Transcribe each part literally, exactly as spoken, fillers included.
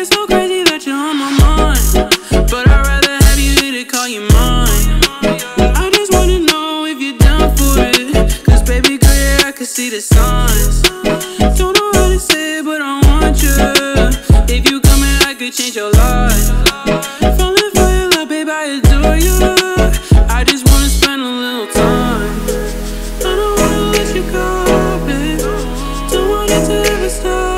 it's so crazy that you're on my mind, but I'd rather have you here to call you mine. I just wanna know if you're down for it, cause baby girl, yeah, I can see the signs. Don't know how to say it, but I want you. If you come in, I could change your life. Falling for your love, babe, I adore you. I just wanna spend a little time. I don't wanna let you go, babe. Don't want it to ever stop.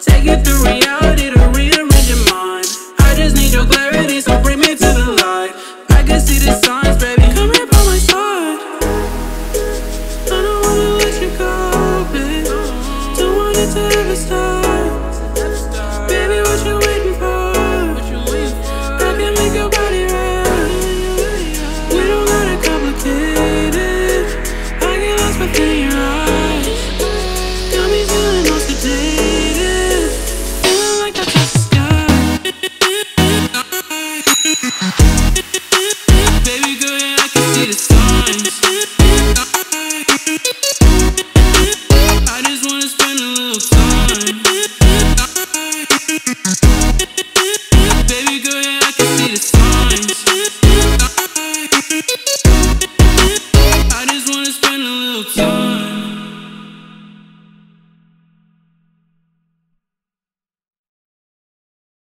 Take it through reality.